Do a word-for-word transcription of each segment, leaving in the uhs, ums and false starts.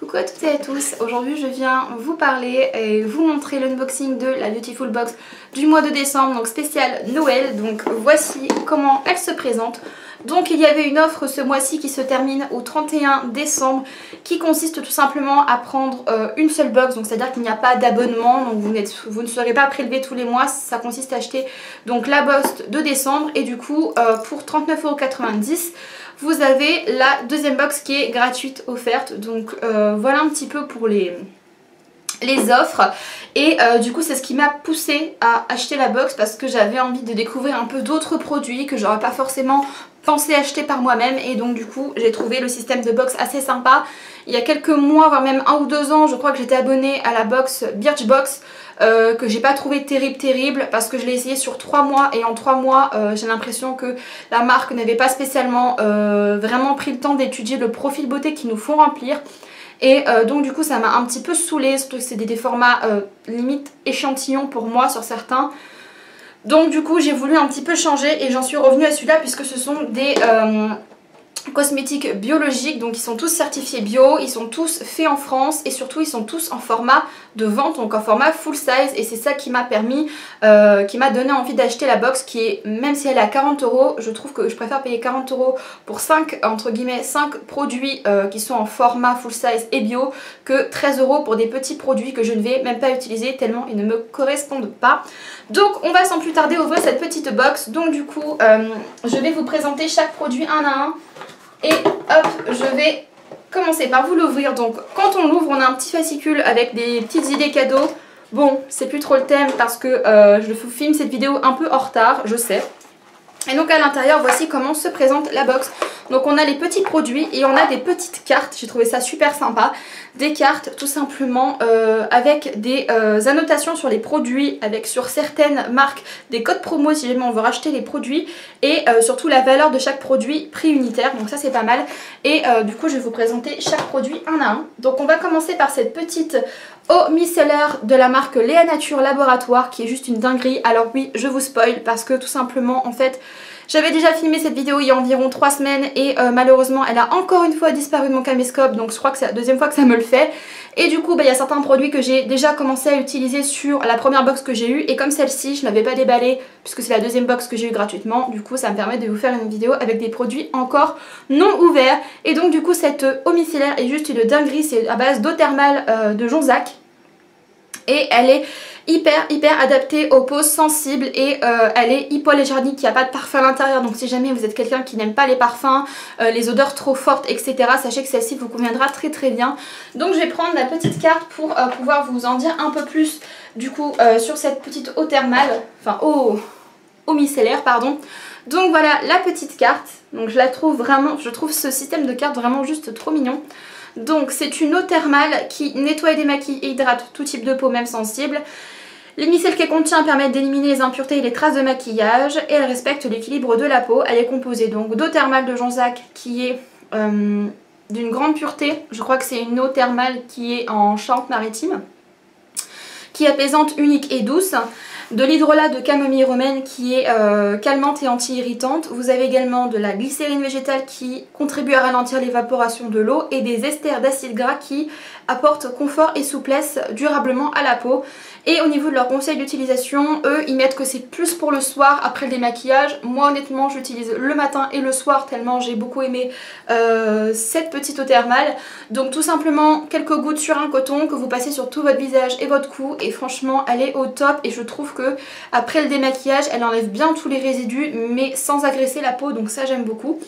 Coucou à toutes et à tous, aujourd'hui je viens vous parler et vous montrer l'unboxing de la Biotyfull Box du mois de décembre, donc spécial Noël. Donc voici comment elle se présente. Donc il y avait une offre ce mois-ci qui se termine au trente et un décembre qui consiste tout simplement à prendre euh, une seule box, donc c'est-à-dire qu'il n'y a pas d'abonnement, donc vous, vous ne serez pas prélevé tous les mois. Ça consiste à acheter donc la box de décembre et du coup euh, pour trente-neuf euros quatre-vingt-dix vous avez la deuxième box qui est gratuite offerte. Donc euh, voilà un petit peu pour les, les offres. Et euh, du coup c'est ce qui m'a poussée à acheter la box, parce que j'avais envie de découvrir un peu d'autres produits que j'aurais pas forcément pensé acheter par moi-même. Et donc du coup j'ai trouvé le système de box assez sympa. Il y a quelques mois, voire même un ou deux ans, je crois que j'étais abonnée à la box Birchbox, Euh, que j'ai pas trouvé terrible terrible, parce que je l'ai essayé sur trois mois et en trois mois euh, j'ai l'impression que la marque n'avait pas spécialement euh, vraiment pris le temps d'étudier le profil beauté qu'ils nous font remplir. Et euh, donc du coup ça m'a un petit peu saoulée, surtout que c'est des, des formats euh, limite échantillons pour moi sur certains. Donc du coup j'ai voulu un petit peu changer et j'en suis revenue à celui-là, puisque ce sont des euh, cosmétiques biologiques, donc ils sont tous certifiés bio, ils sont tous faits en France et surtout ils sont tous en format de vente, donc en format full size. Et c'est ça qui m'a permis, euh, qui m'a donné envie d'acheter la box, qui est, même si elle est à quarante euros, je trouve que je préfère payer quarante euros pour cinq, entre guillemets, cinq produits euh, qui sont en format full size et bio, que treize euros pour des petits produits que je ne vais même pas utiliser tellement ils ne me correspondent pas. Donc on va sans plus tarder ouvrir cette petite box. Donc du coup euh, je vais vous présenter chaque produit un à un. Et hop, je vais commencer par vous l'ouvrir. Donc quand on l'ouvre, on a un petit fascicule avec des petites idées cadeaux. Bon, c'est plus trop le thème parce que euh, je vous filme cette vidéo un peu en retard, je sais. Et donc à l'intérieur, voici comment se présente la box. Donc on a les petits produits et on a des petites cartes, j'ai trouvé ça super sympa. Des cartes tout simplement euh, avec des euh, annotations sur les produits, avec sur certaines marques des codes promo si jamais on veut racheter les produits, et euh, surtout la valeur de chaque produit, prix unitaire, donc ça c'est pas mal. Et euh, du coup je vais vous présenter chaque produit un à un. Donc on va commencer par cette petite eau micellaire de la marque Léa Nature Laboratoire, qui est juste une dinguerie. Alors oui, je vous spoil parce que tout simplement en fait... J'avais déjà filmé cette vidéo il y a environ trois semaines et euh, malheureusement elle a encore une fois disparu de mon caméscope, donc je crois que c'est la deuxième fois que ça me le fait. Et du coup bah, il y a certains produits que j'ai déjà commencé à utiliser sur la première box que j'ai eue, et comme celle-ci je ne l'avais pas déballée puisque c'est la deuxième box que j'ai eue gratuitement, du coup ça me permet de vous faire une vidéo avec des produits encore non ouverts. Et donc du coup cette eau micellaire est juste une dinguerie, c'est à base d'eau thermale euh, de Jonzac, et elle est hyper hyper adaptée aux peaux sensibles, et euh, elle est hypo-légérnique, il n'y a pas de parfum à l'intérieur. Donc si jamais vous êtes quelqu'un qui n'aime pas les parfums, euh, les odeurs trop fortes, etc., sachez que celle-ci vous conviendra très très bien. Donc je vais prendre la petite carte pour euh, pouvoir vous en dire un peu plus du coup euh, sur cette petite eau thermale, enfin eau, eau micellaire pardon. Donc voilà la petite carte, donc je la trouve vraiment, je trouve ce système de cartes vraiment juste trop mignon. Donc c'est une eau thermale qui nettoie et démaquille et hydrate tout type de peau, même sensible. Les micelles qu'elle contient permettent d'éliminer les impuretés et les traces de maquillage, et elle respecte l'équilibre de la peau. Elle est composée donc d'eau thermale de Jonzac qui est euh, d'une grande pureté. Je crois que c'est une eau thermale qui est en Charente-Maritime, qui est apaisante, unique et douce. De l'hydrolat de camomille romaine qui est euh, calmante et anti-irritante. Vous avez également de la glycérine végétale qui contribue à ralentir l'évaporation de l'eau, et des esters d'acide gras qui apportent confort et souplesse durablement à la peau. Et au niveau de leurs conseils d'utilisation, eux ils mettent que c'est plus pour le soir après le démaquillage. Moi honnêtement j'utilise le matin et le soir tellement j'ai beaucoup aimé euh, cette petite eau thermale. Donc tout simplement quelques gouttes sur un coton que vous passez sur tout votre visage et votre cou, et franchement elle est au top. Et je trouve que après le démaquillage elle enlève bien tous les résidus mais sans agresser la peau, donc ça j'aime beaucoup.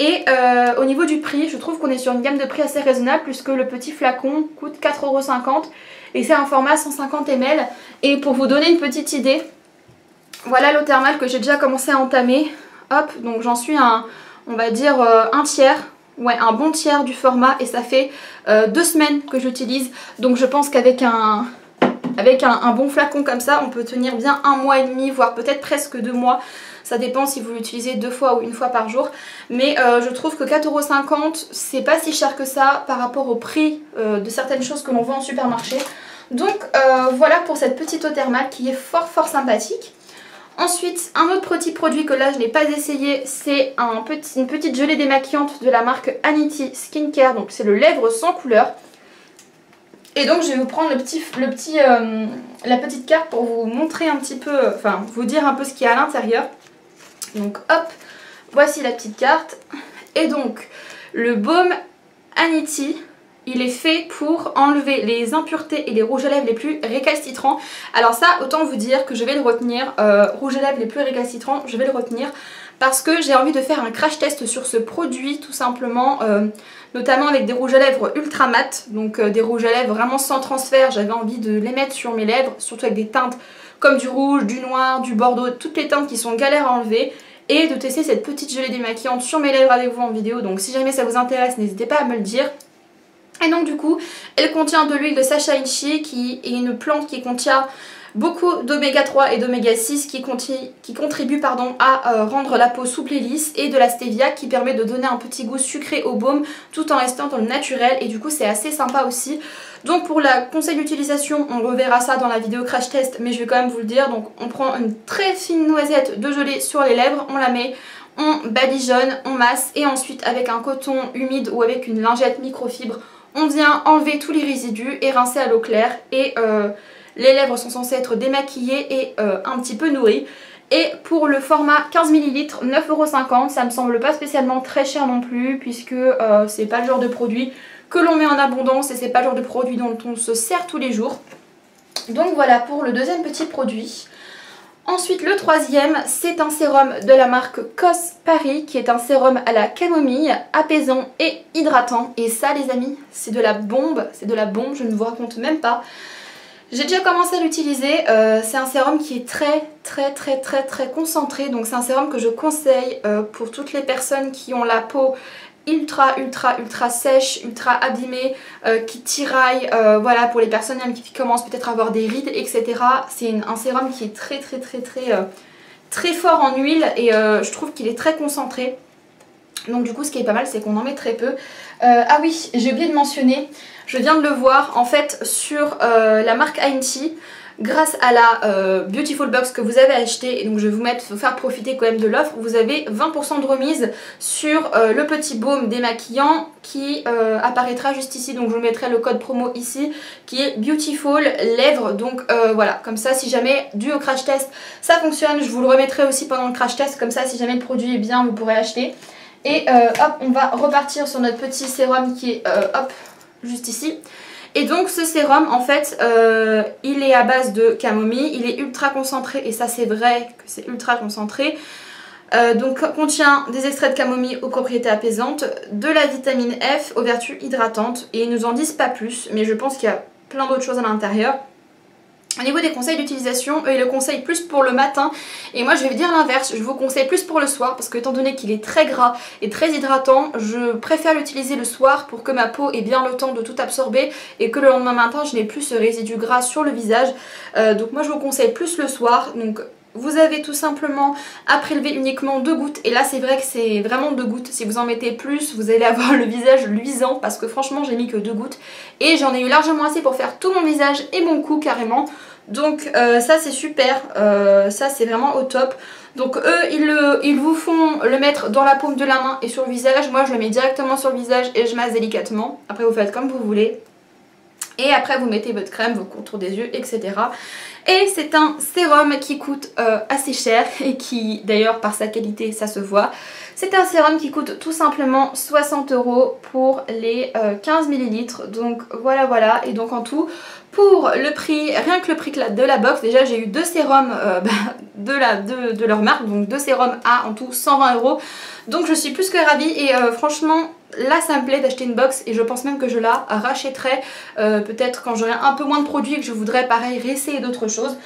Et euh, au niveau du prix, je trouve qu'on est sur une gamme de prix assez raisonnable, puisque le petit flacon coûte quatre euros cinquante et c'est un format cent cinquante millilitres. Et pour vous donner une petite idée, voilà l'eau thermale que j'ai déjà commencé à entamer. Hop, donc j'en suis à, on va dire, euh, un tiers. Ouais, un bon tiers du format, et ça fait euh, deux semaines que j'utilise. Donc je pense qu'avec un... Avec un, un bon flacon comme ça, on peut tenir bien un mois et demi, voire peut-être presque deux mois. Ça dépend si vous l'utilisez deux fois ou une fois par jour. Mais euh, je trouve que quatre euros cinquante, c'est pas si cher que ça par rapport au prix euh, de certaines choses que l'on voit en supermarché. Donc euh, voilà pour cette petite eau thermale qui est fort fort sympathique. Ensuite, un autre petit produit que là je n'ai pas essayé, c'est un petit, une petite gelée démaquillante de la marque Anity Skincare. Donc c'est le lèvre sans couleur. Et donc je vais vous prendre le petit, le petit, euh, la petite carte pour vous montrer un petit peu, enfin vous dire un peu ce qu'il y a à l'intérieur. Donc hop, voici la petite carte. Et donc le baume Anity, il est fait pour enlever les impuretés et les rouges à lèvres les plus récalcitrants. Alors ça, autant vous dire que je vais le retenir, euh, rouge à lèvres les plus récalcitrants, je vais le retenir. Parce que j'ai envie de faire un crash test sur ce produit tout simplement, euh, notamment avec des rouges à lèvres ultra mat, donc euh, des rouges à lèvres vraiment sans transfert, j'avais envie de les mettre sur mes lèvres, surtout avec des teintes comme du rouge, du noir, du bordeaux, toutes les teintes qui sont galères à enlever, et de tester cette petite gelée démaquillante sur mes lèvres avec vous en vidéo, donc si jamais ça vous intéresse n'hésitez pas à me le dire. Et donc du coup, elle contient de l'huile de Sacha Inchi qui est une plante qui contient beaucoup d'oméga trois et d'oméga six qui, qui contribuent pardon, à euh, rendre la peau souple et lisse, et de la stevia qui permet de donner un petit goût sucré au baume tout en restant dans le naturel, et du coup c'est assez sympa aussi. Donc pour la conseil d'utilisation, on reverra ça dans la vidéo crash test, mais je vais quand même vous le dire. Donc on prend une très fine noisette de gelée sur les lèvres, on la met, on badigeonne, on masse, et ensuite avec un coton humide ou avec une lingette microfibre, on vient enlever tous les résidus et rincer à l'eau claire, et euh, les lèvres sont censées être démaquillées et euh, un petit peu nourries. Et pour le format quinze millilitres, neuf euros cinquante, ça me semble pas spécialement très cher non plus, puisque euh, c'est pas le genre de produit que l'on met en abondance et c'est pas le genre de produit dont on se sert tous les jours. Donc voilà pour le deuxième petit produit. Ensuite le troisième, c'est un sérum de la marque K O S Paris, qui est un sérum à la camomille, apaisant et hydratant. Et ça les amis, c'est de la bombe, c'est de la bombe, je ne vous raconte même pas. J'ai déjà commencé à l'utiliser, euh, c'est un sérum qui est très très très très très concentré, donc c'est un sérum que je conseille euh, pour toutes les personnes qui ont la peau ultra ultra ultra sèche, ultra abîmée, euh, qui tiraille, euh, voilà, pour les personnes même qui commencent peut-être à avoir des rides, et cetera. C'est un sérum qui est très très très très euh, très fort en huile, et euh, je trouve qu'il est très concentré. Donc du coup ce qui est pas mal c'est qu'on en met très peu. euh, Ah oui, j'ai oublié de mentionner, je viens de le voir en fait sur euh, la marque Anity, grâce à la euh, Biotyfull Box que vous avez acheté, et donc je vais vous mettre, vous faire profiter quand même de l'offre, vous avez vingt pour cent de remise sur euh, le petit baume démaquillant qui euh, apparaîtra juste ici, donc je vous mettrai le code promo ici qui est Biotyfull Lèvres, donc euh, voilà, comme ça si jamais dû au crash test ça fonctionne, je vous le remettrai aussi pendant le crash test, comme ça si jamais le produit est bien vous pourrez acheter. Et euh, hop, on va repartir sur notre petit sérum qui est euh, hop, juste ici. Et donc ce sérum en fait, euh, il est à base de camomille, il est ultra concentré, et ça c'est vrai que c'est ultra concentré. Euh, donc contient des extraits de camomille aux propriétés apaisantes, de la vitamine F aux vertus hydratantes, et ils nous en disent pas plus, mais je pense qu'il y a plein d'autres choses à l'intérieur. Au niveau des conseils d'utilisation, eux ils le conseillent plus pour le matin, et moi je vais dire l'inverse, je vous conseille plus pour le soir, parce que étant donné qu'il est très gras et très hydratant, je préfère l'utiliser le soir pour que ma peau ait bien le temps de tout absorber et que le lendemain matin je n'ai plus ce résidu gras sur le visage. Euh, donc moi je vous conseille plus le soir. Donc vous avez tout simplement à prélever uniquement deux gouttes, et là c'est vrai que c'est vraiment deux gouttes, si vous en mettez plus vous allez avoir le visage luisant, parce que franchement j'ai mis que deux gouttes et j'en ai eu largement assez pour faire tout mon visage et mon cou carrément, donc euh, ça c'est super, euh, ça c'est vraiment au top. Donc eux ils, le, ils vous font le mettre dans la paume de la main et sur le visage, moi je le mets directement sur le visage et je masse délicatement, après vous faites comme vous voulez. Et après vous mettez votre crème, vos contours des yeux, et cetera. Et c'est un sérum qui coûte euh, assez cher, et qui d'ailleurs par sa qualité ça se voit. C'est un sérum qui coûte tout simplement soixante euros pour les euh, quinze millilitres. Donc voilà voilà, et donc en tout pour le prix, rien que le prix de la box, déjà j'ai eu deux sérums euh, bah, de, la, de, de leur marque, donc deux sérums à en tout cent vingt euros. Donc je suis plus que ravie, et euh, franchement là ça me plaît d'acheter une box, et je pense même que je la rachèterai euh, peut-être quand j'aurai un peu moins de produits et que je voudrais pareil réessayer d'autres choses.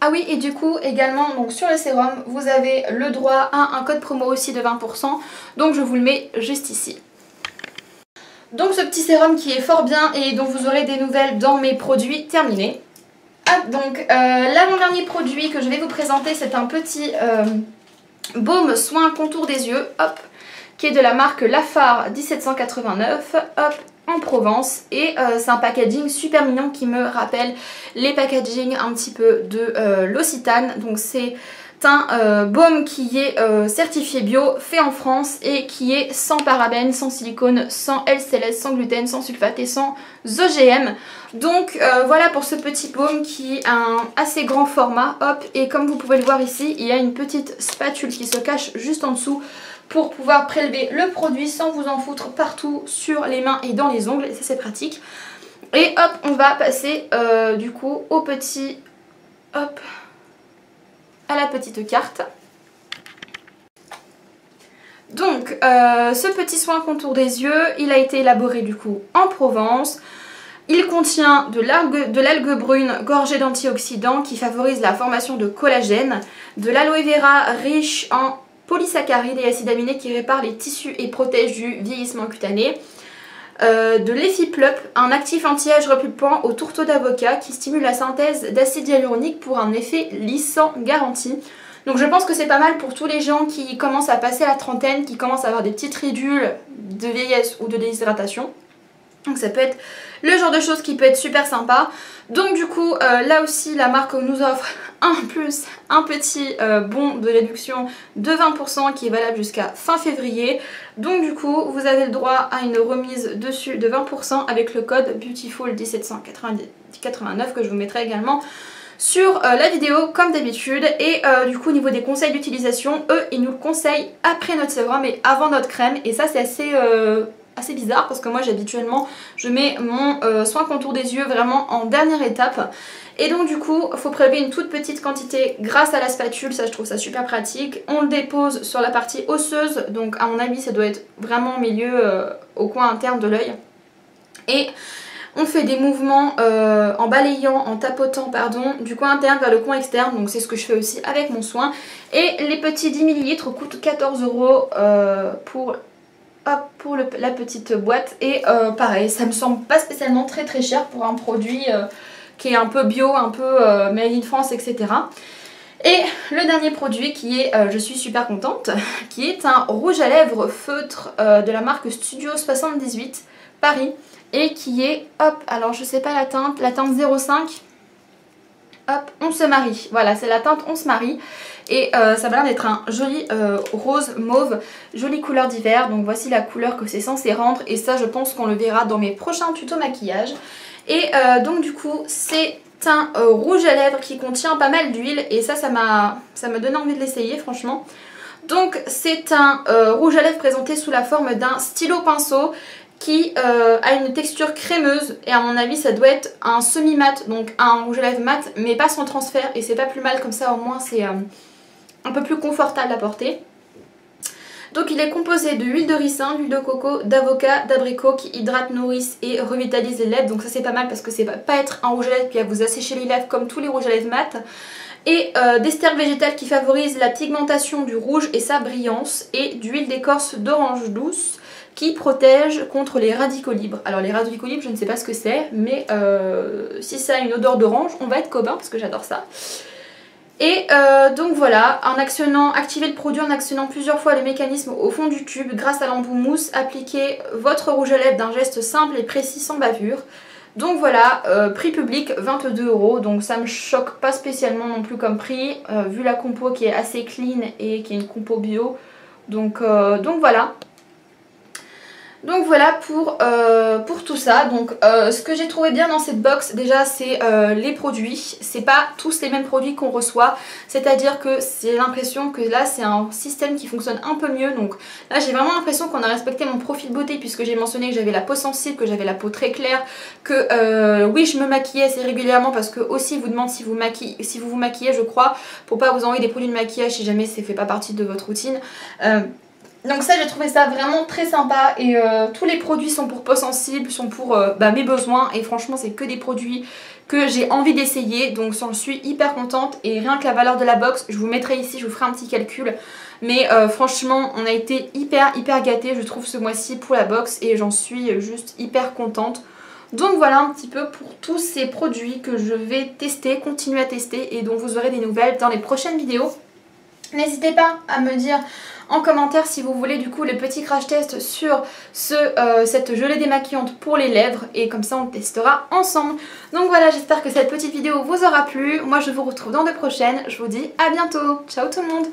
Ah oui, et du coup également donc sur le sérum vous avez le droit à un code promo aussi de vingt pour cent, donc je vous le mets juste ici. Donc ce petit sérum qui est fort bien et dont vous aurez des nouvelles dans mes produits terminés. Ah, donc euh, l'avant-dernier produit que je vais vous présenter, c'est un petit euh, baume soin contour des yeux, hop, qui est de la marque Lafar dix-sept cent quatre-vingt-neuf, hop, en Provence, et euh, c'est un packaging super mignon qui me rappelle les packagings un petit peu de euh, l'Occitane. Donc c'est teint euh, baume qui est euh, certifié bio, fait en France et qui est sans parabènes, sans silicone, sans L C L S, sans gluten, sans sulfate et sans O G M. Donc euh, voilà pour ce petit baume qui a un assez grand format, hop, et comme vous pouvez le voir ici, il y a une petite spatule qui se cache juste en dessous pour pouvoir prélever le produit sans vous en foutre partout sur les mains et dans les ongles, et ça c'est pratique. Et hop, on va passer euh, du coup au petit, hop, à la petite carte. Donc euh, ce petit soin contour des yeux, il a été élaboré du coup en Provence. Il contient de l'algue brune gorgée d'antioxydants qui favorise la formation de collagène, de l'aloe vera riche en polysaccharides et acides aminés qui réparent les tissus et protègent du vieillissement cutané, euh, de l'effiplup, un actif anti-âge repulpant au tourteau d'avocat qui stimule la synthèse d'acide hyaluronique pour un effet lissant garanti. Donc je pense que c'est pas mal pour tous les gens qui commencent à passer la trentaine, qui commencent à avoir des petites ridules de vieillesse ou de déshydratation. Donc ça peut être le genre de chose qui peut être super sympa. Donc du coup euh, là aussi la marque nous offre un plus un petit euh, bon de réduction de vingt pour cent qui est valable jusqu'à fin février. Donc du coup vous avez le droit à une remise dessus de vingt pour cent avec le code Biotyfull dix-sept cent quatre-vingt-dix-neuf que je vous mettrai également sur euh, la vidéo comme d'habitude. Et euh, du coup au niveau des conseils d'utilisation, eux ils nous le conseillent après notre sérum et avant notre crème, et ça c'est assez... Euh, assez bizarre parce que moi habituellement je mets mon euh, soin contour des yeux vraiment en dernière étape, et donc du coup il faut prélever une toute petite quantité grâce à la spatule, ça je trouve ça super pratique. On le dépose sur la partie osseuse, donc à mon avis ça doit être vraiment au milieu, euh, au coin interne de l'œil, et on fait des mouvements euh, en balayant, en tapotant pardon, du coin interne vers le coin externe. Donc c'est ce que je fais aussi avec mon soin, et les petits dix millilitres coûtent quatorze euros pour Hop, pour le, la petite boîte, et euh, pareil, ça me semble pas spécialement très très cher pour un produit euh, qui est un peu bio, un peu euh, made in France, et cetera. Et le dernier produit qui est, euh, je suis super contente, qui est un rouge à lèvres feutre euh, de la marque Studio soixante-dix-huit Paris, et qui est, hop, alors je sais pas la teinte, la teinte zéro cinq, hop, on se marie, voilà c'est la teinte on se marie, et euh, ça va l'air d'être un joli euh, rose mauve, jolie couleur d'hiver. Donc voici la couleur que c'est censé rendre, et ça je pense qu'on le verra dans mes prochains tutos maquillage. Et euh, donc du coup c'est un euh, rouge à lèvres qui contient pas mal d'huile, et ça ça m'a ça m'a donné envie de l'essayer franchement. Donc c'est un euh, rouge à lèvres présenté sous la forme d'un stylo pinceau qui euh, a une texture crémeuse, et à mon avis ça doit être un semi mat, donc un rouge à lèvres mat mais pas sans transfert, et c'est pas plus mal comme ça, au moins c'est euh, un peu plus confortable à porter. Donc il est composé de huile de ricin, d'huile de coco, d'avocat, d'abricot qui hydrate, nourrissent et revitalise les lèvres, donc ça c'est pas mal parce que c'est pas être un rouge à lèvres qui va vous assécher les lèvres comme tous les rouges à lèvres mat. Et euh, d'ester végétal qui favorise la pigmentation du rouge et sa brillance, et d'huile d'écorce d'orange douce qui protège contre les radicaux libres. Alors les radicaux libres je ne sais pas ce que c'est, mais euh, si ça a une odeur d'orange on va être copains parce que j'adore ça. Et euh, donc voilà, en actionnant, activez le produit en actionnant plusieurs fois le mécanisme au fond du tube grâce à l'embout mousse, appliquez votre rouge à lèvres d'un geste simple et précis sans bavure. Donc voilà, euh, prix public vingt-deux euros, donc ça me choque pas spécialement non plus comme prix, euh, vu la compo qui est assez clean et qui est une compo bio, donc, euh, donc voilà. Donc voilà pour, euh, pour tout ça. Donc euh, ce que j'ai trouvé bien dans cette box déjà c'est euh, les produits. C'est pas tous les mêmes produits qu'on reçoit, c'est à dire que j'ai l'impression que là c'est un système qui fonctionne un peu mieux. Donc là j'ai vraiment l'impression qu'on a respecté mon profil beauté, puisque j'ai mentionné que j'avais la peau sensible, que j'avais la peau très claire, que euh, oui je me maquillais assez régulièrement, parce que aussi vous demande si vous, maquille, si vous vous maquillez je crois, pour pas vous envoyer des produits de maquillage si jamais ça fait pas partie de votre routine. euh, Donc ça j'ai trouvé ça vraiment très sympa, et euh, tous les produits sont pour peau sensible, sont pour euh, bah, mes besoins, et franchement c'est que des produits que j'ai envie d'essayer, donc j'en suis hyper contente. Et rien que la valeur de la box, je vous mettrai ici, je vous ferai un petit calcul, mais euh, franchement on a été hyper hyper gâtés je trouve ce mois-ci pour la box, et j'en suis juste hyper contente. Donc voilà un petit peu pour tous ces produits que je vais tester, continuer à tester, et dont vous aurez des nouvelles dans les prochaines vidéos. N'hésitez pas à me dire en commentaire si vous voulez du coup le petit crash test sur ce, euh, cette gelée démaquillante pour les lèvres, et comme ça on testera ensemble. Donc voilà, j'espère que cette petite vidéo vous aura plu. Moi je vous retrouve dans de prochaines, je vous dis à bientôt. Ciao tout le monde.